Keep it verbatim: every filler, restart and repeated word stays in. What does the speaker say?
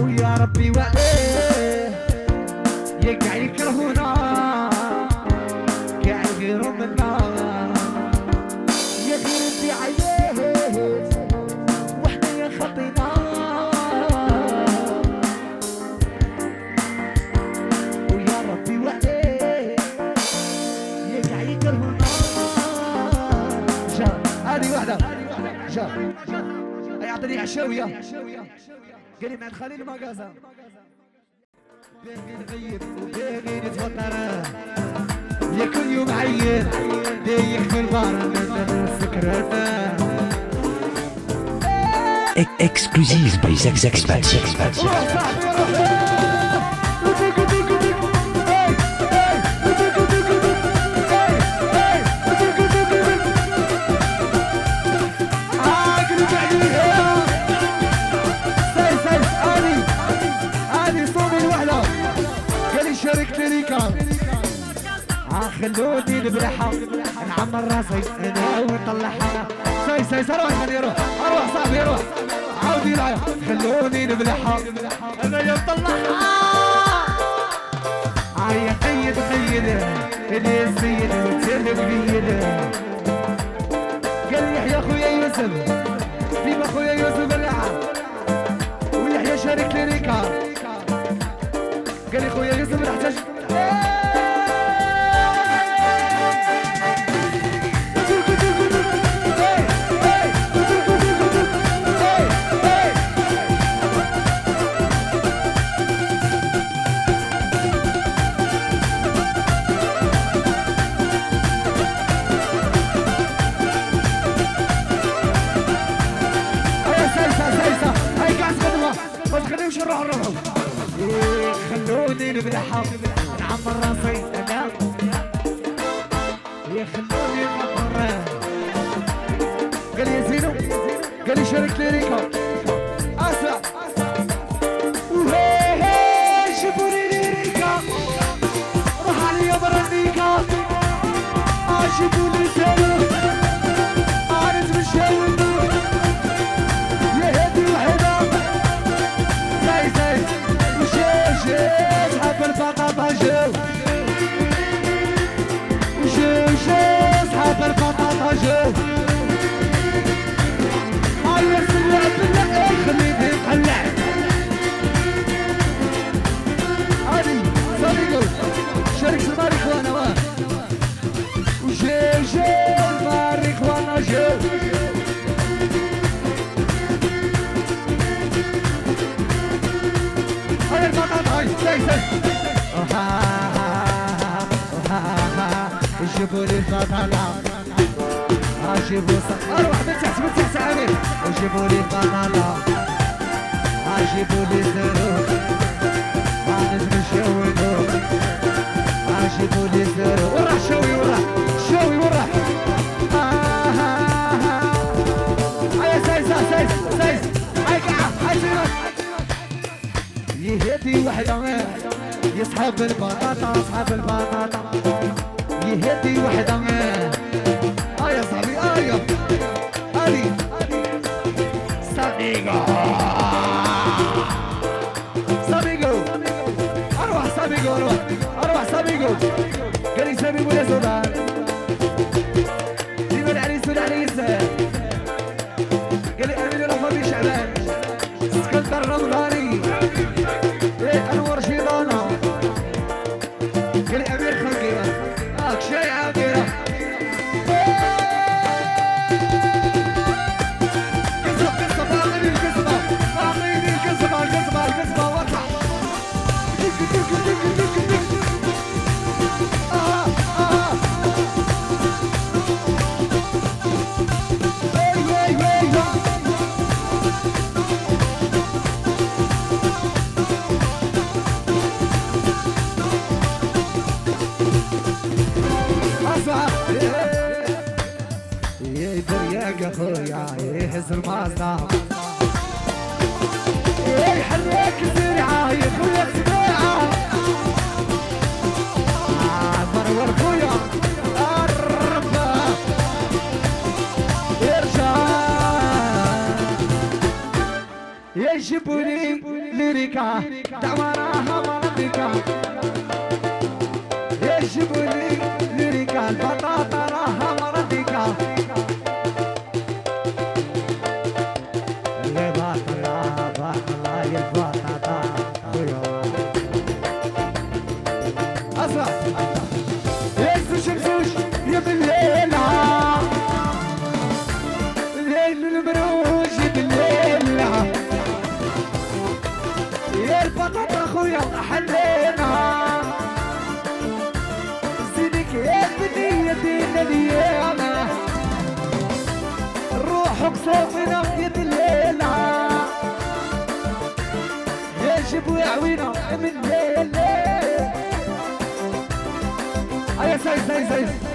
ويا ربي وعليه يقع يكرهونا قاع يغيروا منا يا غير عييت وحنا يا خطينا ويا ربي وعليه يقع يكرهونا جا هذه واحدة جا يعطيني عشاوية قالي مع الخليل ماكازا باغي نغيب وباغي نتوتر يا كل يوم عيط دايخ في البار سكران اكسكلوزيف باي زاك زاك سبات سبات خلوني نبلحها نعمر راسي انا ونطلعها ساي ساي ساي روح خليه يروح اروح صاحبي يروح عاودي معايا خلوني نبلحها انا نطلعها عيا قيد قيد اللي السيد وتسلم بيد قال يحيى خويا يوسف ديما خويا يوسف العب ويحيى شارك لي ريكار قال لي خويا يوسف نحتاج خلوني نبلحها نعمر راسي انا يا خلوني نعمر قال يا زينو قال لي شارك لي ريكا اسرع وهي شوفوني لي ريكا روح عليا برا ريكا شوفوني سالو عارف بالشاوي جيبوا لي البطلة جيبوا صح اروح من تحت من تحت عامر جيبوا لي البطلة جيبوا لي الزروق عاد نمشيو ونوق جيبوا لي الزروق وراح شوي وراح شوي وراح هيا سايس سايس سايس هاي كاع هاي سيرك يا هادي وحدة يا صحاب البطاطا صحاب البطاطا هادي وحده اه يا صاحبي اه يا علي صديقو صديقو اروح صديقو اروح اروح صديقو قال لي سامي ولا سودان ديما العريس والعريس قال لي امين ولا فاضي شعبان اسكندر رمضاني ايه انور شيطانه قال لي امير خلقي شاي عاديرة قصبة قصبة باغيني القصبة باغيني القصبة القصبة القصبة واطلع دك دك دك دك دك اه اه وي وي وي ليريكا دمارها مالتيكا يشبولي ليريكا البطاطا راها مالتيكا البطلا بطلا يا البطاطا أسرع يسوش يسوش يا بالليلة الليل المروج بالليلة يا البطاطا خويا حلينا زيدك يا الدنيا دينا ديانا روحك صوفنا بيد الليلة يا جيبوا يا عوينا من الليلة. Yes, yes, yes, yes.